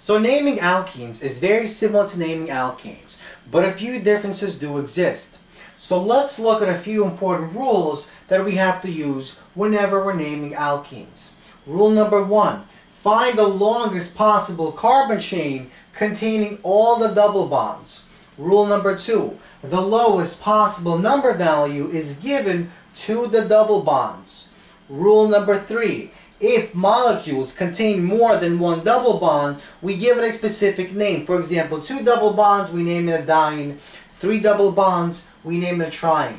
So naming alkenes is very similar to naming alkanes, but a few differences do exist. So let's look at a few important rules that we have to use whenever we're naming alkenes. Rule number one, find the longest possible carbon chain containing all the double bonds. Rule number two, the lowest possible number value is given to the double bonds. Rule number three, if molecules contain more than one double bond, we give it a specific name. For example, two double bonds, we name it a diene. Three double bonds, we name it a triene.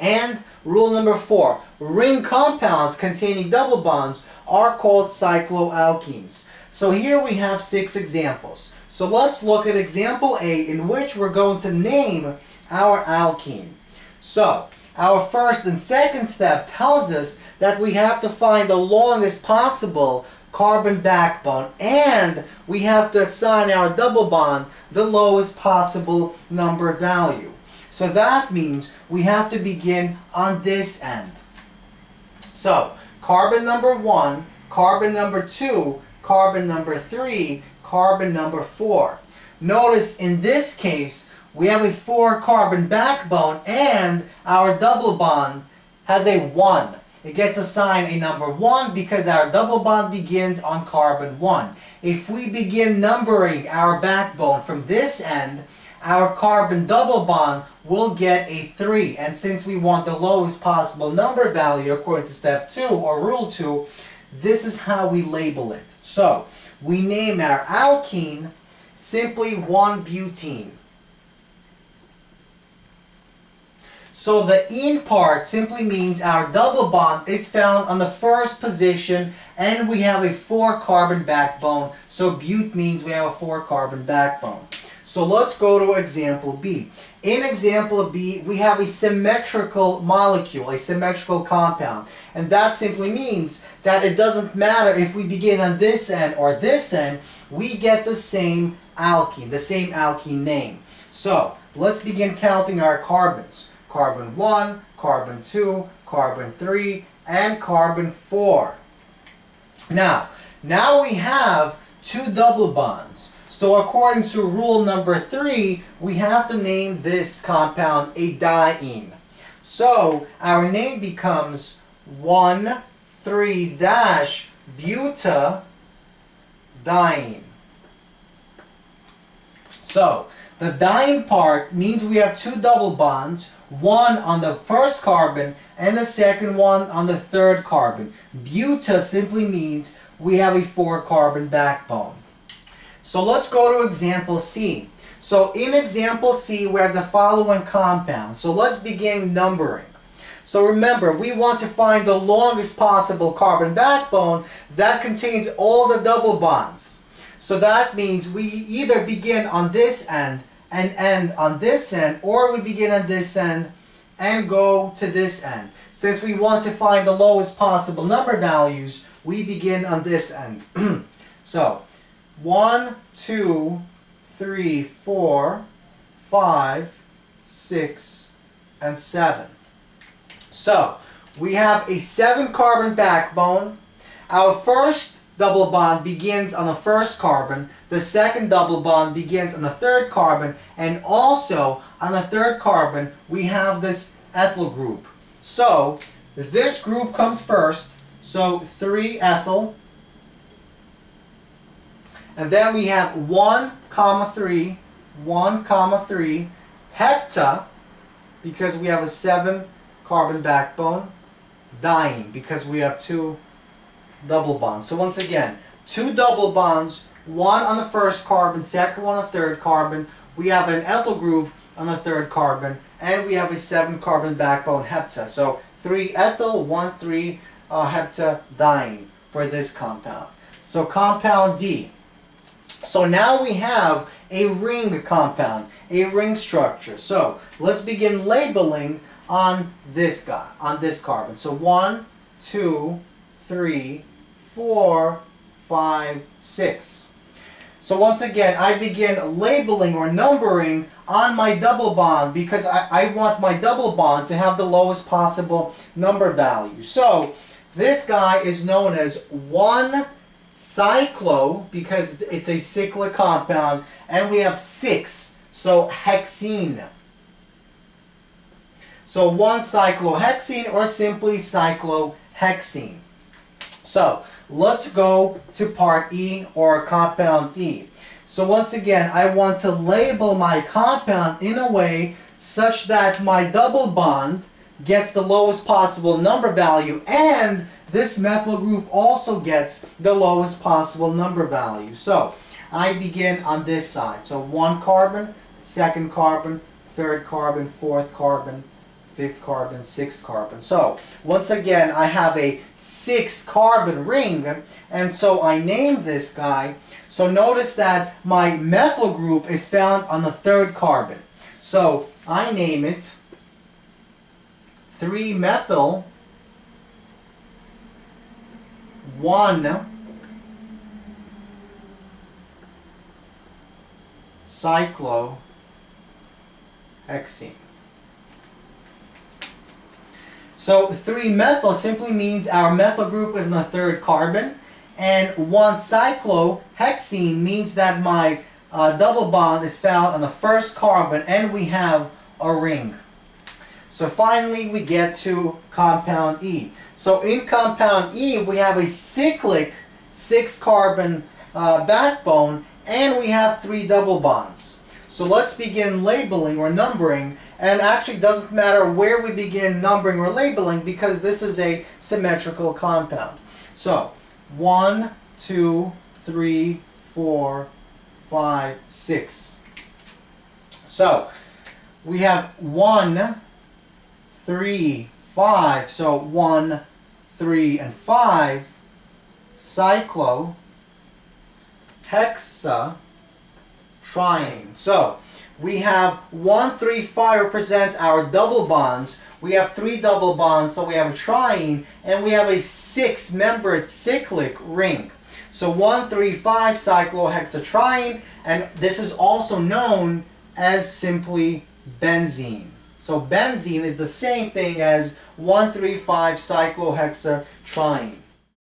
And rule number four, ring compounds containing double bonds are called cycloalkenes. So here we have 6 examples. So let's look at example A, in which we're going to name our alkene. So our first and second step tells us that we have to find the longest possible carbon backbone, and we have to assign our double bond the lowest possible number value. So that means we have to begin on this end. So carbon number 1, carbon number 2, carbon number 3, carbon number 4. Notice in this case we have a 4 carbon backbone, and our double bond has a 1. It gets assigned a number 1 because our double bond begins on carbon 1. If we begin numbering our backbone from this end, our carbon double bond will get a 3. And since we want the lowest possible number value according to step 2 or rule 2, this is how we label it. So we name our alkene simply 1-butene. So the "-ene" part simply means our double bond is found on the first position, and we have a 4 carbon backbone. So bute means we have a 4 carbon backbone. So let's go to example B. In example B, we have a symmetrical molecule, a symmetrical compound. And that simply means that it doesn't matter if we begin on this end or this end, we get the same alkene name. So let's begin counting our carbons. Carbon 1, carbon 2, carbon 3, and carbon 4. Now we have 2 double bonds. So according to rule number 3, we have to name this compound a diene. So our name becomes 1,3-butadiene. So the diene part means we have 2 double bonds, one on the first carbon and the second one on the third carbon. Buta simply means we have a 4 carbon backbone. So let's go to example C. So in example C, we have the following compound. So let's begin numbering. So remember, we want to find the longest possible carbon backbone that contains all the double bonds. So that means we either begin on this end and end on this end, or we begin on this end and go to this end. Since we want to find the lowest possible number values, we begin on this end. So 1, 2, 3, 4, 5, 6, and 7. So we have a 7 carbon backbone. Our first double bond begins on the first carbon, the second double bond begins on the third carbon, and also on the third carbon we have this ethyl group. So this group comes first, so 3-ethyl, and then we have 1, 3, 1, 3, hepta, because we have a 7 carbon backbone, diene, because we have 2 double bonds. So once again, 2 double bonds, one on the first carbon, second one on the third carbon. We have an ethyl group on the third carbon, and we have a 7 carbon backbone, hepta. So 3-ethyl, 1,3-heptadiene for this compound. So compound D. So now we have a ring compound, a ring structure. So let's begin labeling on this guy, on this carbon. So 1, 2, 3, 4, 5, 6. So once again, I begin labeling or numbering on my double bond because I want my double bond to have the lowest possible number value. So this guy is known as 1 cyclo, because it's a cyclic compound, and we have 6, so hexene. So 1 cyclohexene, or simply cyclohexene. So let's go to part E, or compound E. So once again, I want to label my compound in a way such that my double bond gets the lowest possible number value, and this methyl group also gets the lowest possible number value. So I begin on this side. So 1 carbon, 2nd carbon, 3rd carbon, 4th carbon, 5th carbon, 6th carbon. So once again, I have a 6 carbon ring, and so I name this guy. So notice that my methyl group is found on the 3rd carbon. So I name it 3-methyl 1-cyclohexene. So 3-methyl simply means our methyl group is in the 3rd carbon, and 1-cyclohexene means that my double bond is found on the 1st carbon, and we have a ring. So finally we get to compound E. So in compound E we have a cyclic 6 carbon backbone, and we have 3 double bonds. So let's begin labeling or numbering, and actually doesn't matter where we begin numbering or labeling because this is a symmetrical compound. So 1, 2, 3, 4, 5, 6. So we have 1, 3, 5, so 1, 3, and 5, cyclohexatriene. So we have 1, 3, 5 represents our double bonds. We have 3 double bonds, so we have a triene, and we have a 6-membered cyclic ring. So 1, 3, 5 cyclohexatriene, and this is also known as simply benzene. So benzene is the same thing as 1,3,5 cyclohexatriene.